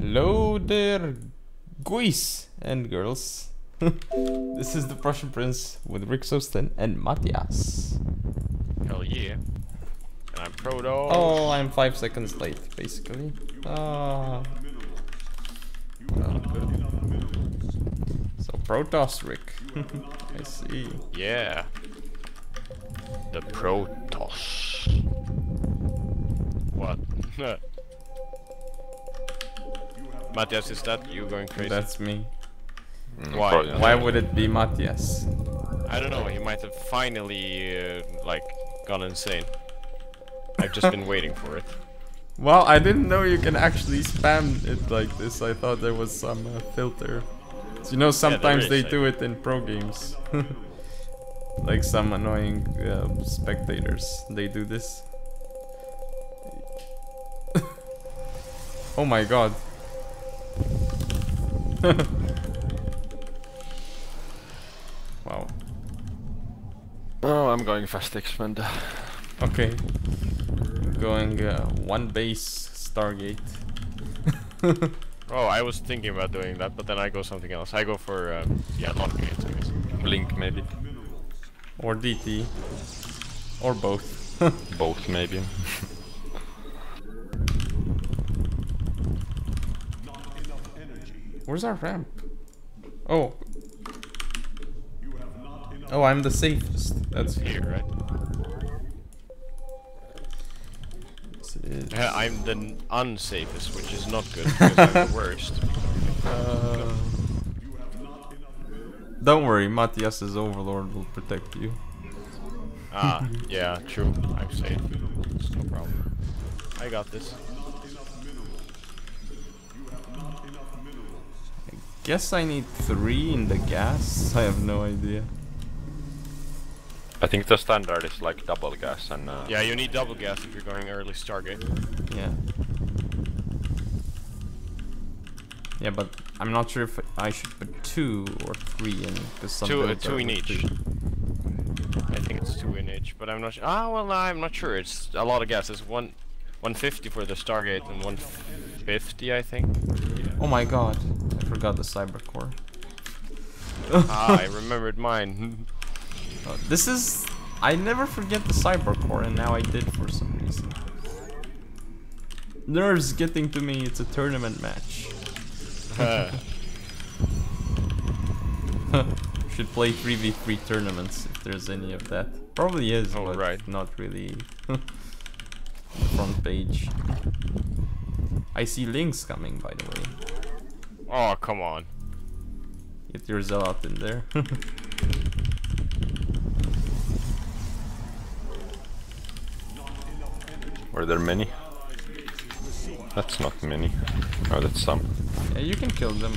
Hello there, guys and girls. This is the Prussian Prince with Rick Sosten and Matthias. Hell yeah. And I'm Protoss. Oh, I'm 5 seconds late, basically. So Protoss Rick. I see. Yeah. The Protoss. What? Matthias, is that you going crazy? That's me. Why? Why would it be Matthias? I don't know. He might have finally, like, gone insane. I've just been waiting for it. Well, I didn't know you can actually spam it like this. I thought there was some filter. So, you know, sometimes they do it in pro games. Like some annoying spectators. They do this. Oh my god. Wow. Oh, I'm going fast expander. Okay. I'm going one base Stargate. Oh, I was thinking about doing that, but then I go something else. I go for yeah, long gates, I guess. Blink maybe. Or DT. Or both. Both maybe. Where's our ramp? Oh. Oh, I'm the safest. That's here, right? Yes, it is. I'm the unsafest, which is not good because I'm the worst. Don't worry, Matthias's Overlord will protect you. Ah, yeah, true. I'm safe. It's no problem. I got this. Guess I need 3 in the gas. I have no idea. I think the standard is like double gas and. Yeah, you need double gas if you're going early Stargate. Yeah. Yeah, but I'm not sure if I should put 2 or 3 in. Because some two in each. 2. I think it's 2 in each, but I'm not. Ah, well, I'm not sure. It's a lot of gas. It's 150 for the Stargate and 150, I think. Yeah. Oh my god. I forgot the Cybercore. Ah, I remembered mine. This is... I never forget the Cybercore, and now I did for some reason. Nerves getting to me, it's a tournament match. Should play 3v3 tournaments, if there's any of that. Probably is, oh, but right. Not really. Front page. I see links coming, by the way. Oh, come on. Get your Zealot in there. Were there many? That's not many. Oh, that's some. Yeah, you can kill them.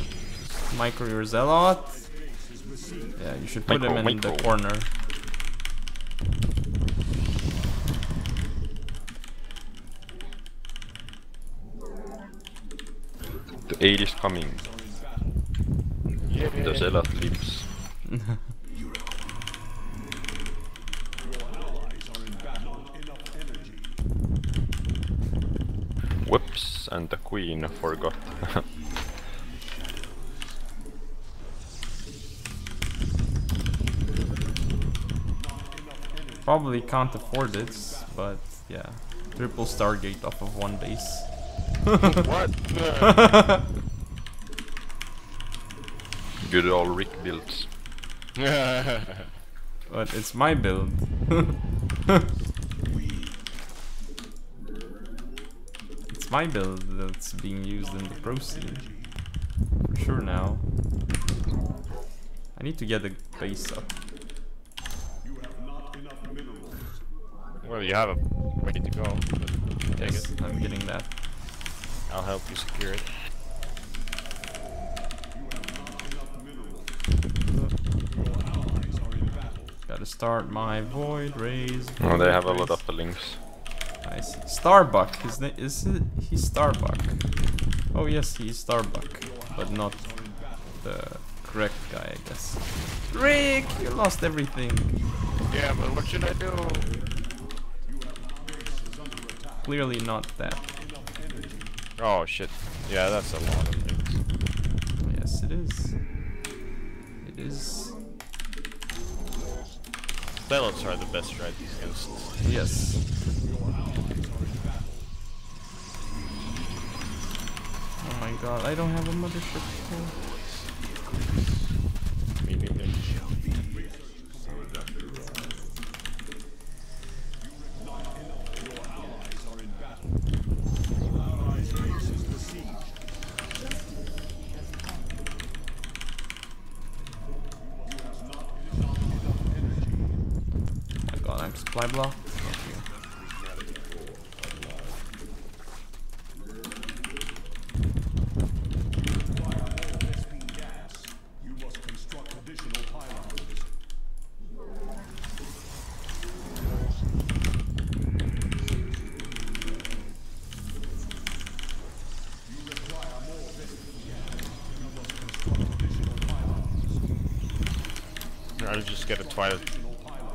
Just micro your Zealot. Yeah, you should put them in the corner. The aid is coming. Yeah. The Zealot lives. Whoops, and the Queen forgot. Probably can't afford it, but yeah. Triple Stargate off of one base. What? Good old Rick builds. But it's my build. It's my build that's being used in the pro scene. For sure now. I need to get the base up. Well, you have a way to go. But take it. I'm getting that. I'll help you secure it. Gotta start my Void Rays. Oh, they have a lot of the links. I see. Starbuck. His name is it? He's Starbuck. Oh yes, he's Starbuck, but not the correct guy, I guess. Rick, you lost everything. Yeah, but what should I do? Clearly not that. Oh shit. Yeah, that's a lot of things. Yes, it is. It is. Zealots are the best to ride these ghosts. Yes. Oh my god, I don't have a mothership anymore. Fly block. I'll just get a Twilight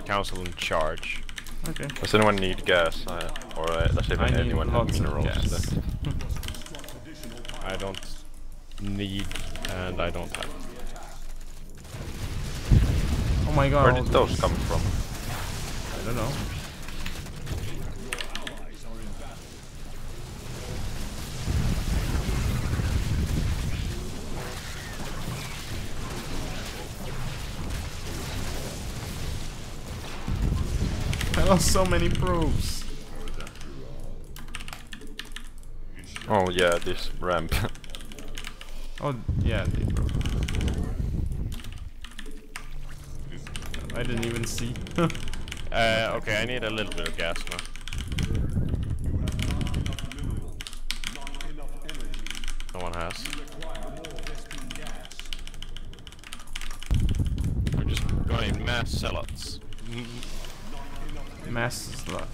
Council in charge. Okay. Does anyone need gas? Alright, let's see if anyone has minerals. Gas. I don't need, and I don't have. Oh my god. Where did those come from? I don't know. I lost so many probes. Oh yeah, this ramp. Oh yeah, they broke. I didn't even see. Okay, I need a little bit of gas now. No one has. We're just going mass zealots. Masses left.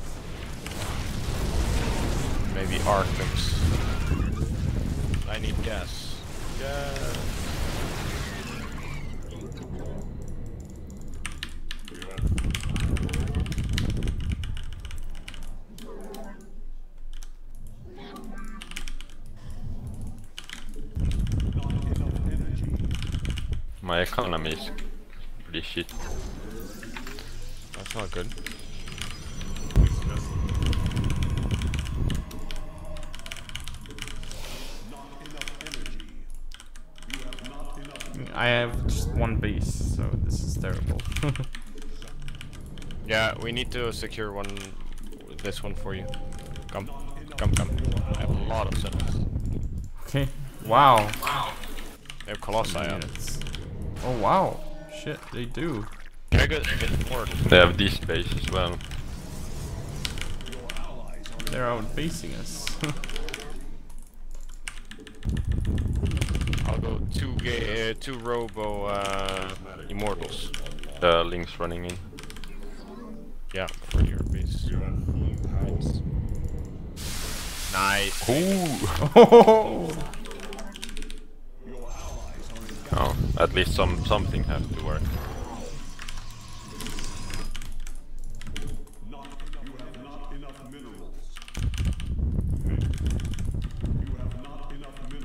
Maybe Arkhams. I need gas. Gas. My economy is pretty shit. That's not good. I have just one base, so this is terrible. Yeah, we need to secure one. This one for you. Come, come, come. I have a lot of settlers. Okay. Wow. Wow. They have Colossi on. Oh wow. Shit, they do. They're good. They're good work. They have this base as well. They're out basing us. Two Robo Immortals. The Link's running in. Yeah, for your base. Nice. Ooh. Oh. Oh, at least something has to work.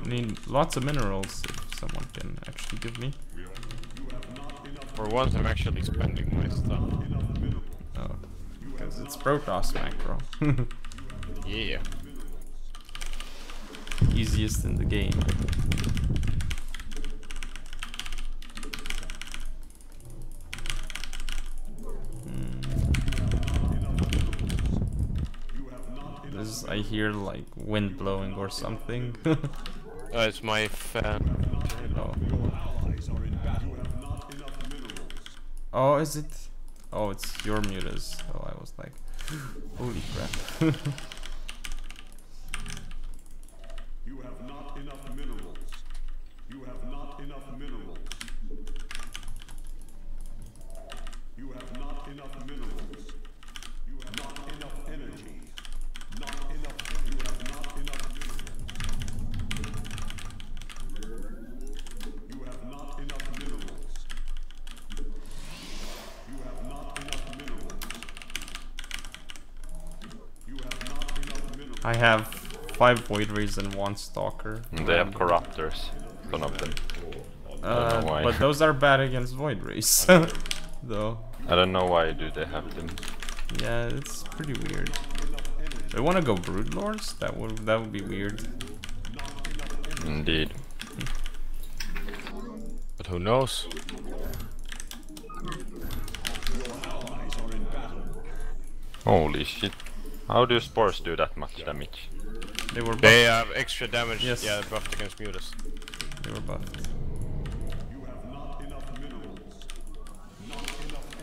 Need lots of minerals. Someone can actually give me. For once, I'm actually spending my stuff. Oh, because it's Protoss macro. Yeah. Easiest in the game. This I hear like wind blowing or something. It's my fan. Oh, is it? Oh, it's your mutas. Oh, I was like, holy crap. You have not enough minerals. You have not enough minerals. You have not enough minerals. You have not enough energy. Not enough. You have not enough minerals. You have not enough minerals. I have 5 Void Rays and 1 Stalker. They have Corruptors, one of them. But those are bad against Void Rays, though. I don't know why do they have them. Yeah, it's pretty weird. They want to go Brood Lords? That would be weird. Indeed. But who knows? Holy shit. How do spores do that much damage? They were buffed. They are extra damage, yes. Yeah, buffed against mutas. They were buffed. You have not enough minerals, not enough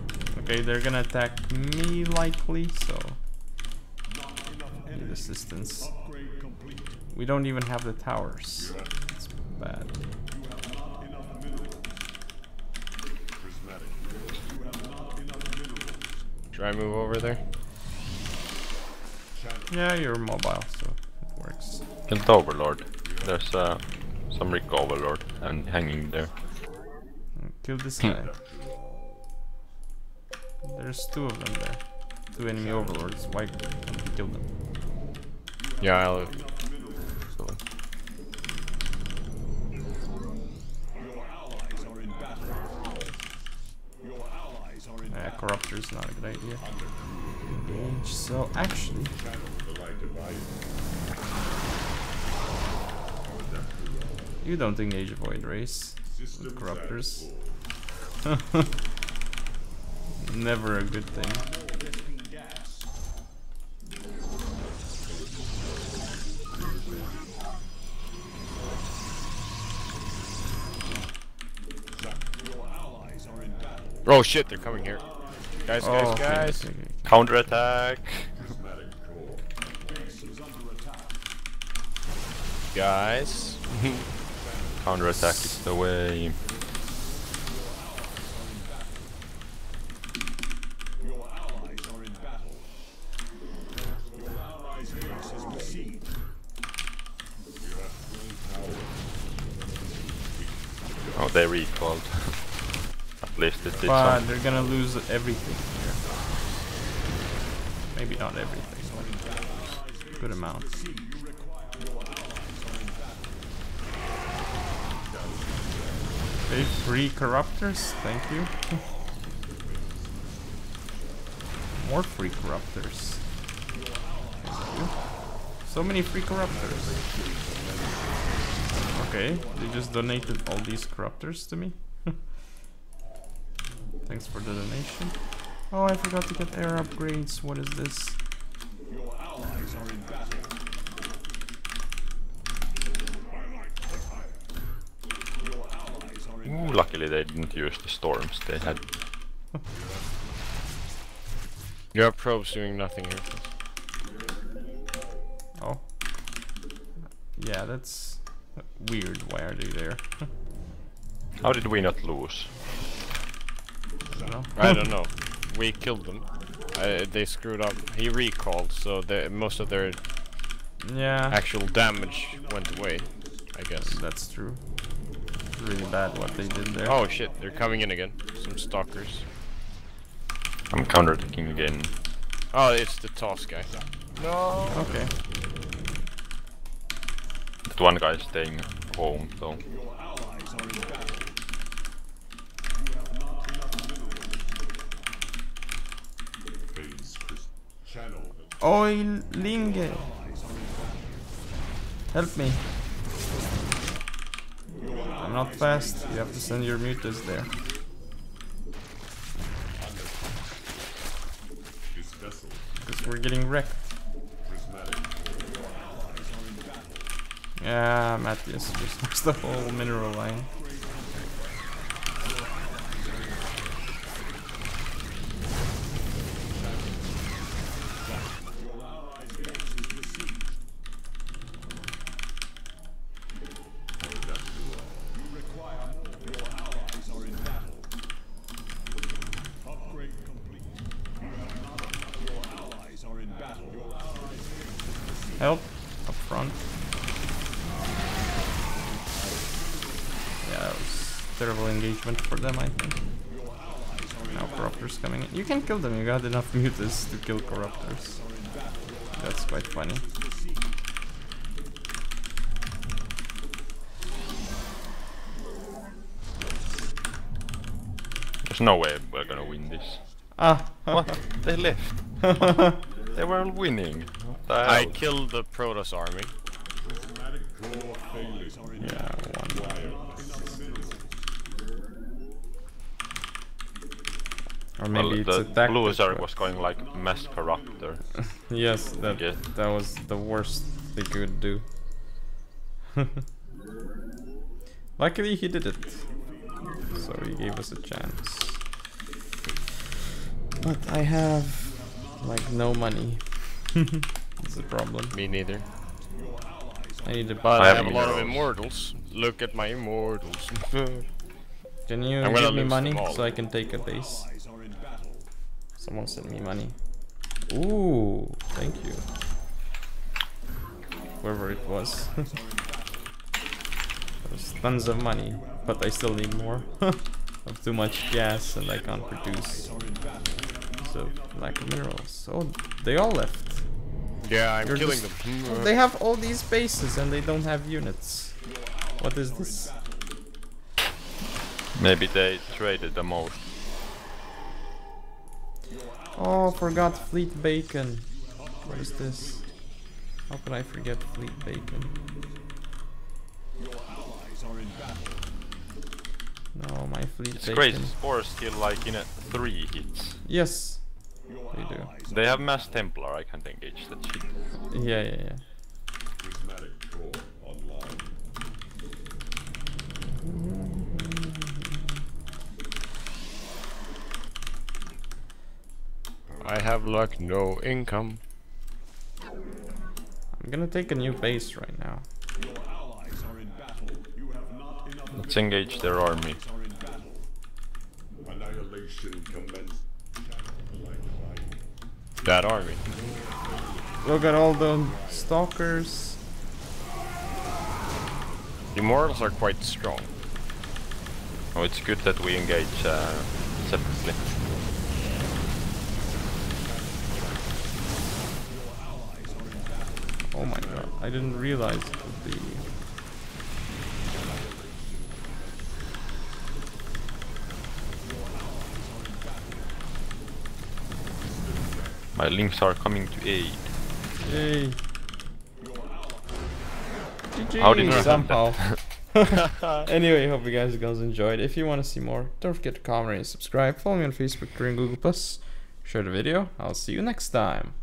energy. Okay, they're gonna attack me likely, so need assistance. We don't even have the towers. It's bad. Should I move over there? Yeah, you're mobile, so it works. Kill the Overlord. There's some Rick Overlord and hanging there. Kill this guy. There's two of them there. Two enemy Overlords. Why can't we kill them? Yeah, I'll. Corruptor is not a good idea. Engage, so actually... You don't engage Void Rays with Corruptors. Never a good thing. Oh shit, they're coming here. Guys, oh, guys. Okay. Counter attack. Guys. Counter attack is the way. Your allies are in battle. Your allies' base has received. Oh, they recalled. But they're gonna lose everything here. Maybe not everything, but good amount. Okay, 3 Corruptors, thank you. More free Corruptors. So many free Corruptors. Okay, they just donated all these Corruptors to me. Thanks for the donation. Oh, I forgot to get air upgrades. What is this? Your allies are in battle. Your allies are in battle. Luckily they didn't use the storms they had. Your probe's doing nothing here. Oh. Yeah, that's weird. Why are they there? How did we not lose? I don't know. We killed them. They screwed up. He recalled, so most of their actual damage went away, I guess. That's true. It's really bad what they did there. Oh shit, they're coming in again. Some stalkers. I'm counterattacking again. Oh, it's the toss guy. No! Okay. That one guy is staying home, though. Oilinge! Help me! I'm not fast, you have to send your mutas there. Because we're getting wrecked. Yeah, Matthias just lost the whole mineral line. Help up front. Yeah, that was terrible engagement for them, I think. Now Corruptors coming in. You can kill them, you got enough mutas to kill Corruptors. That's quite funny. There's no way we're gonna win this. Ah! What? They left. They were all winning. I killed the Protoss army. Yeah, or maybe well, it's the blue army was going like mass corruptor. Yes, that was the worst they could do. Luckily he did it, so he gave us a chance. But I have like no money. That's a problem. Me neither. I need to buy. I have a lot of immortals. Look at my immortals. Can you give me money so I can take a base? Someone sent me money. Ooh, thank you. Whoever it was. There's tons of money, but I still need more. I have too much gas and I can't produce. So, lack of minerals. Oh, they all left. Yeah, I'm killing them. Oh, they have all these bases and they don't have units. What is this? Maybe they traded the most. Oh, forgot Fleet Bacon. What is this? How could I forget Fleet Bacon? No, my Fleet Bacon. It's crazy, spores kill like in 3 hits. Yes, they do. They have mass Templar, I can't engage that shit. Yeah. I have like no income. I'm gonna take a new base right now. Let's engage their army. That army. Look at all the stalkers. The immortals are quite strong. Oh, it's good that we engage separately. Oh my god, I didn't realize it would be... My links are coming to aid. Yay! GG! How did I somehow? Anyway, hope you guys enjoyed. If you want to see more, don't forget to comment and subscribe. Follow me on Facebook, Twitter, and Google+. Share the video. I'll see you next time.